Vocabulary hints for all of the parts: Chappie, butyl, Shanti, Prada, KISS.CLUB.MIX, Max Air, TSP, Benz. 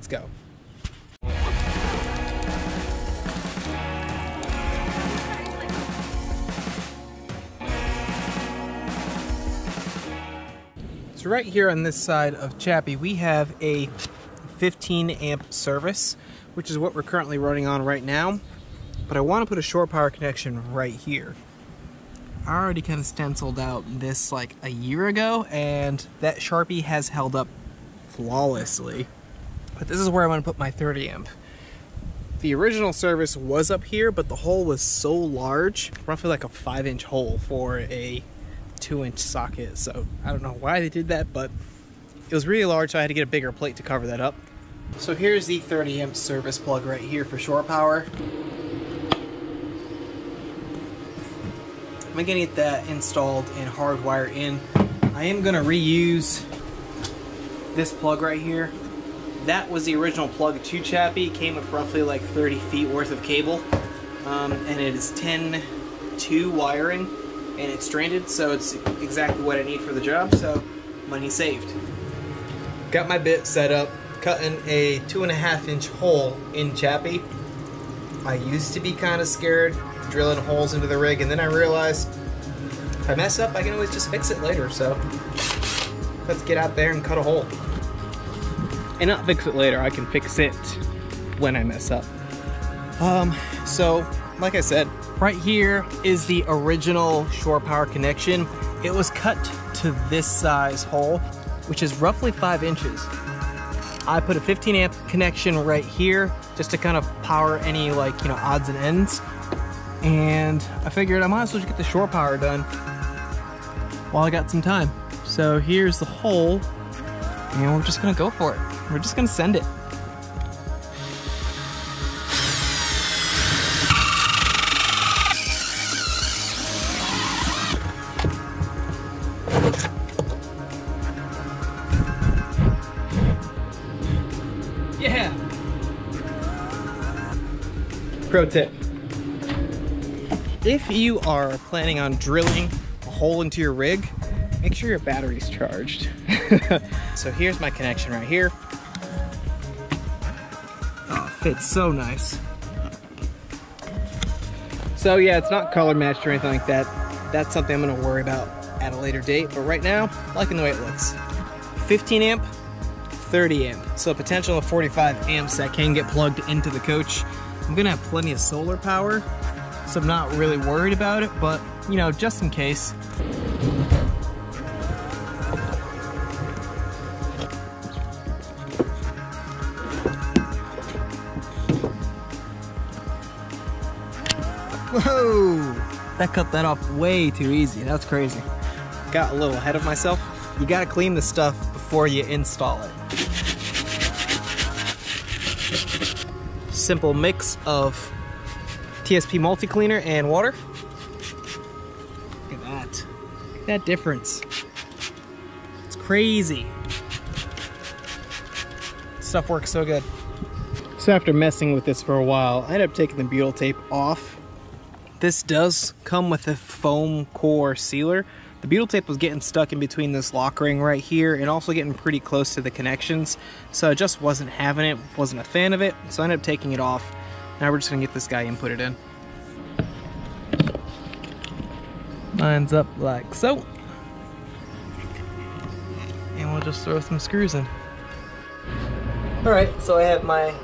Let's go. So right here on this side of Chappie, we have a 15 amp service, which is what we're currently running on right now. But I want to put a shore power connection right here. I already kind of stenciled out this like a year ago, and that Sharpie has held up flawlessly. But this is where I want to put my 30 amp. The original service was up here, but the hole was so large, roughly like a 5-inch hole for a 2-inch socket, so I don't know why they did that, but it was really large, so I had to get a bigger plate to cover that up. So here's the 30 amp service plug right here for shore power. I'm gonna get that installed and hardwire in. I am gonna reuse this plug right here. That was the original plug to Chappie. It came with roughly like 30 feet worth of cable, and it is 10-2 wiring. And it's stranded, so it's exactly what I need for the job, so money saved. Got my bit set up, cutting a 2.5-inch hole in Chappie. I used to be kind of scared drilling holes into the rig, and then I realized if I mess up, I can always just fix it later, so let's get out there and cut a hole. And not fix it later, I can fix it when I mess up. So, like I said, right here is the original shore power connection. It was cut to this size hole, which is roughly 5 inches. I put a 15 amp connection right here just to kind of power any like, you know, odds and ends. And I figured I might as well just get the shore power done while I got some time. So here's the hole, and we're just gonna go for it. We're just gonna send it. Yeah! Pro tip. If you are planning on drilling a hole into your rig, make sure your battery's charged. So here's my connection right here. Oh, it fits so nice. So yeah, it's not color matched or anything like that. That's something I'm gonna worry about at a later date, but right now, liking the way it looks. 15 amp, 30 amp, so a potential of 45 amps that can get plugged into the coach. I'm gonna have plenty of solar power, so I'm not really worried about it, but you know, just in case. Whoa! That cut that off way too easy, that's crazy. Got a little ahead of myself. You gotta clean this stuff before you install it. Simple mix of TSP multi-cleaner and water. Look at that. Look at that difference. It's crazy. Stuff works so good. So after messing with this for a while, I ended up taking the butyl tape off. This does come with a foam core sealer. The butyl tape was getting stuck in between this lock ring right here and also getting pretty close to the connections. So I just wasn't having it, wasn't a fan of it. So I ended up taking it off. Now we're just gonna get this guy and put it in. Lines up like so. And we'll just throw some screws in. All right, so I have my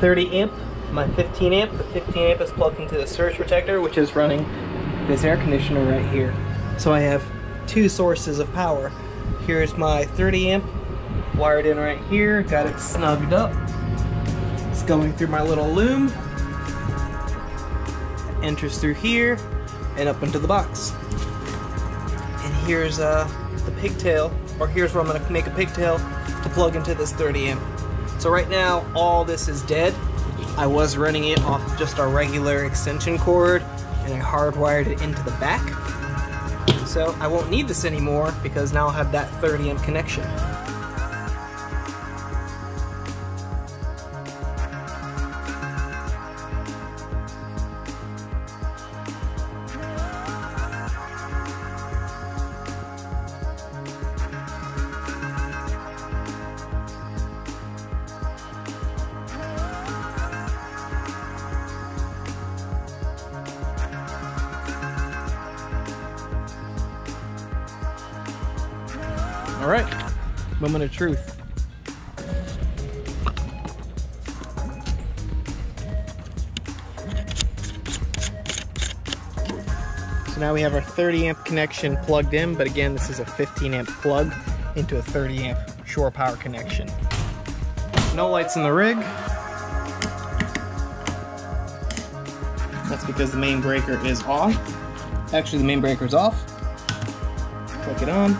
30 amp, my 15 amp. The 15 amp is plugged into the surge protector, which is running this air conditioner right here. So I have two sources of power. Here's my 30 amp, wired in right here, got it snugged up. It's going through my little loom, enters through here, and up into the box. And here's the pigtail, or here's where I'm gonna make a pigtail to plug into this 30 amp. So right now, all this is dead. I was running it off just our regular extension cord, and I hardwired it into the back. So I won't need this anymore because now I'll have that 30 amp connection. All right, moment of truth. So now we have our 30 amp connection plugged in, but again, this is a 15 amp plug into a 30 amp shore power connection. No lights in the rig. That's because the main breaker is off. Actually, the main breaker is off. Click it on.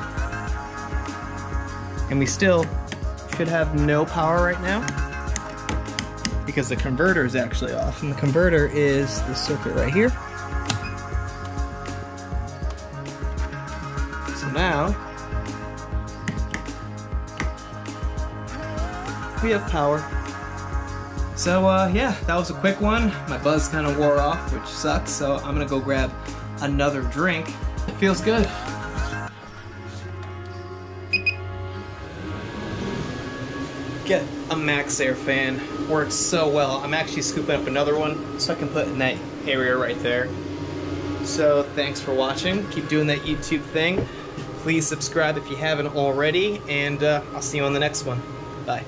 And we still should have no power right now because the converter is actually off. And the converter is the circuit right here. So now we have power. So yeah, that was a quick one. My buzz kind of wore off, which sucks, so I'm gonna go grab another drink. It feels good. Get a Max Air fan, works so well. I'm actually scooping up another one so I can put in that area right there. So thanks for watching. Keep doing that YouTube thing. Please subscribe if you haven't already, and I'll see you on the next one. Bye.